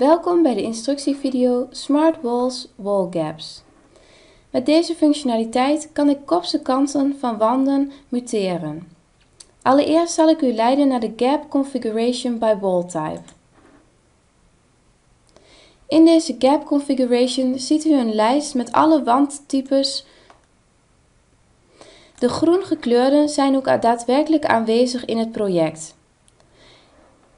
Welkom bij de instructievideo Smart Walls Wall Gaps. Met deze functionaliteit kan ik kopse kanten van wanden muteren. Allereerst zal ik u leiden naar de Gap Configuration by Wall Type. In deze Gap Configuration ziet u een lijst met alle wandtypes. De groen gekleurde zijn ook daadwerkelijk aanwezig in het project.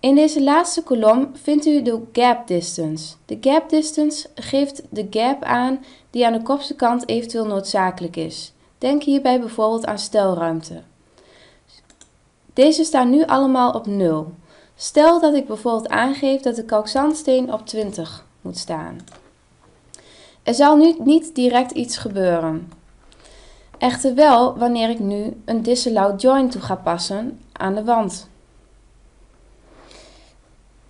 In deze laatste kolom vindt u de gap distance. De gap distance geeft de gap aan die aan de kopse kant eventueel noodzakelijk is. Denk hierbij bijvoorbeeld aan stelruimte. Deze staan nu allemaal op 0. Stel dat ik bijvoorbeeld aangeef dat de kalkzandsteen op 20 moet staan. Er zal nu niet direct iets gebeuren. Echter wel wanneer ik nu een disallowed joint toe ga passen aan de wand.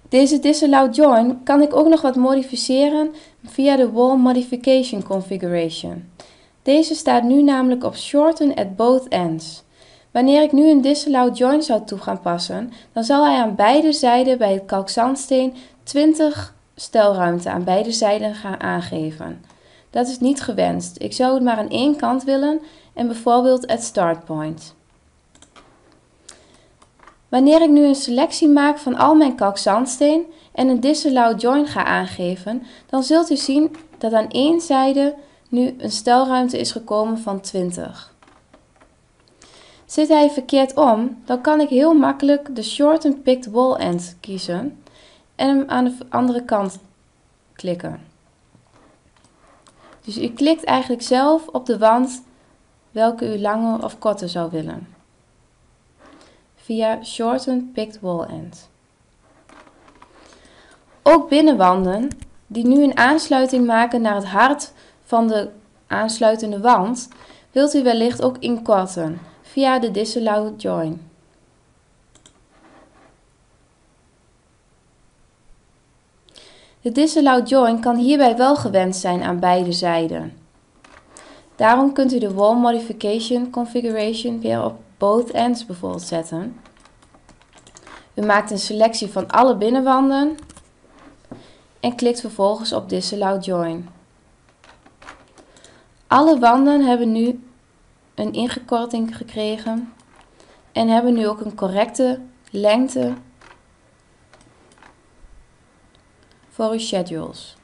Deze disallowed joint kan ik ook nog wat modificeren via de wall modification configuration. Deze staat nu namelijk op shorten at both ends. Wanneer ik nu een disallowed joint zou toe gaan passen, dan zal hij aan beide zijden bij het kalkzandsteen 20 stelruimte aan beide zijden gaan aangeven. Dat is niet gewenst. Ik zou het maar aan één kant willen en bijvoorbeeld at start point. Wanneer ik nu een selectie maak van al mijn kalkzandsteen en een disallowed joint ga aangeven, dan zult u zien dat aan één zijde nu een stelruimte is gekomen van 20. Zit hij verkeerd om, dan kan ik heel makkelijk de Shorten Picked Wall End kiezen en hem aan de andere kant klikken. Dus u klikt eigenlijk zelf op de wand welke u langer of korter zou willen, via Shorten Picked Wall End. Ook binnenwanden, die nu een aansluiting maken naar het hart van de aansluitende wand, wilt u wellicht ook inkorten via de disallowed joint. De disallowed joint kan hierbij wel gewenst zijn aan beide zijden. Daarom kunt u de wall modification configuration weer op both ends bijvoorbeeld zetten. U maakt een selectie van alle binnenwanden en klikt vervolgens op disallowed joint. Alle wanden hebben nu een ingekorting gekregen en hebben nu ook een correcte lengte voor uw schedules.